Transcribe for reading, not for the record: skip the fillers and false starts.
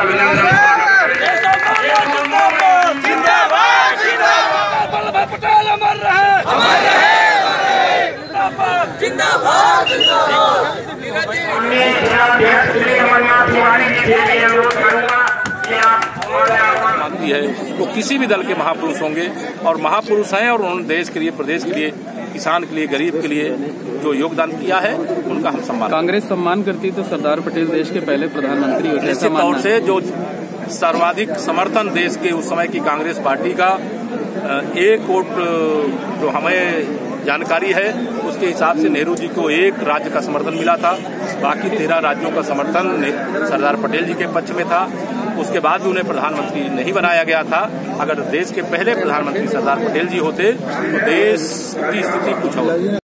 है वो किसी भी दल के महापुरुष होंगे और महापुरुष हैं और उन्होंने देश के लिए, प्रदेश के लिए, किसान के लिए, गरीब के लिए जो योगदान किया है उनका हम सम्मान। कांग्रेस सम्मान करती तो सरदार पटेल देश के पहले प्रधानमंत्री होते। निश्चित तौर से जो सर्वाधिक समर्थन देश के उस समय की कांग्रेस पार्टी का 1 वोट जो हमें जानकारी है उसके हिसाब से नेहरू जी को 1 राज्य का समर्थन मिला था, बाकी 13 राज्यों का समर्थन सरदार पटेल जी के पक्ष में था। उसके बाद भी उन्हें प्रधानमंत्री नहीं बनाया गया था। अगर देश के पहले प्रधानमंत्री सरदार पटेल जी होते तो देश की स्थिति कुछ और